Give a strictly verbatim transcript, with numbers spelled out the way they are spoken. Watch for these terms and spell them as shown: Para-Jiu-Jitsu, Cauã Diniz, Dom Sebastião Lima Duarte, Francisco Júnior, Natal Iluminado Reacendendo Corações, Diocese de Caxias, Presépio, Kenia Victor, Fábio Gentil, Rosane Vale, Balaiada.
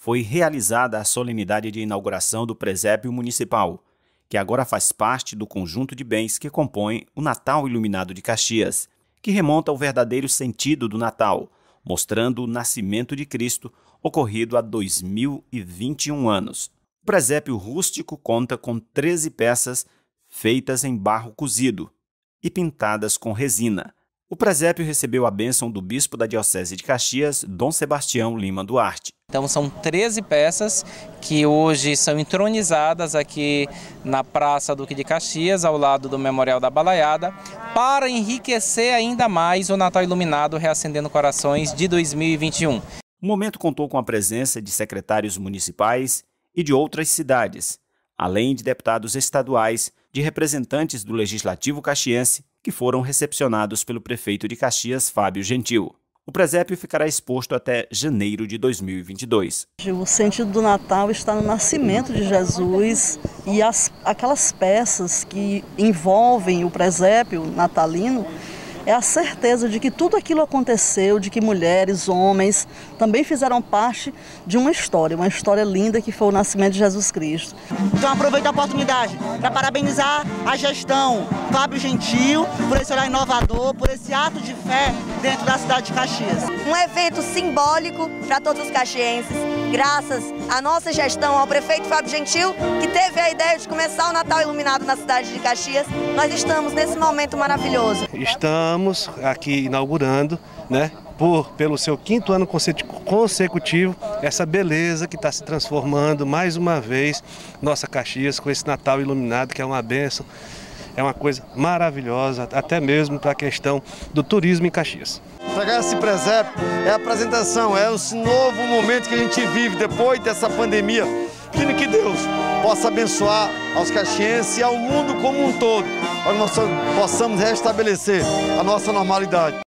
foi realizada a solenidade de inauguração do Presépio Municipal, que agora faz parte do conjunto de bens que compõe o Natal Iluminado de Caxias, que remonta ao verdadeiro sentido do Natal, mostrando o nascimento de Cristo ocorrido há dois mil e vinte e um anos. O presépio rústico conta com treze peças feitas em barro cozido e pintadas com resina. O presépio recebeu a bênção do bispo da Diocese de Caxias, Dom Sebastião Lima Duarte. Então são treze peças que hoje são entronizadas aqui na Praça Duque de Caxias, ao lado do Memorial da Balaiada, para enriquecer ainda mais o Natal Iluminado Reacendendo Corações de dois mil e vinte e um. O momento contou com a presença de secretários municipais e de outras cidades, além de deputados estaduais, de representantes do Legislativo caxiense, que foram recepcionados pelo prefeito de Caxias, Fábio Gentil. O presépio ficará exposto até janeiro de dois mil e vinte e dois. O sentido do Natal está no nascimento de Jesus e as, aquelas peças que envolvem o presépio natalino é a certeza de que tudo aquilo aconteceu, de que mulheres, homens também fizeram parte de uma história, uma história linda que foi o nascimento de Jesus Cristo. Então aproveito a oportunidade para parabenizar a gestão Fábio Gentil por esse olhar inovador, por esse ato de fé dentro da cidade de Caxias. Um evento simbólico para todos os caxienses, graças à nossa gestão, ao prefeito Fábio Gentil, que teve a ideia de começar o Natal Iluminado na cidade de Caxias. Nós estamos nesse momento maravilhoso. Estamos aqui inaugurando, né, por, pelo seu quinto ano consecutivo, essa beleza que está se transformando mais uma vez nossa Caxias com esse Natal Iluminado, que é uma bênção. É uma coisa maravilhosa, até mesmo para a questão do turismo em Caxias. Entregar esse presépio é a apresentação, é esse novo momento que a gente vive depois dessa pandemia. Pedindo que Deus possa abençoar aos caxienses e ao mundo como um todo, para que nós possamos restabelecer a nossa normalidade.